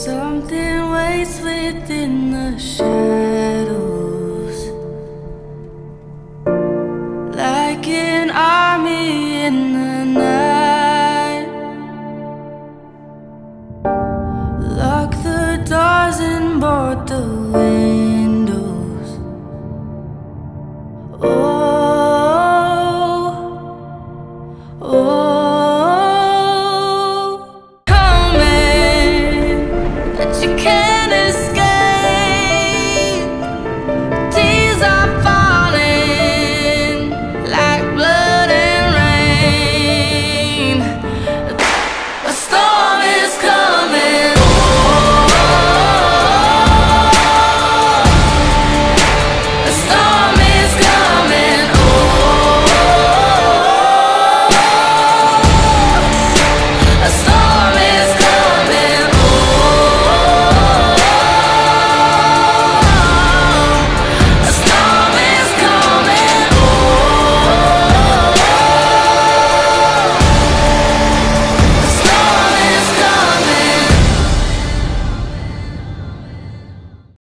Something waits within the shadows, like an army in the night. Lock the doors and board the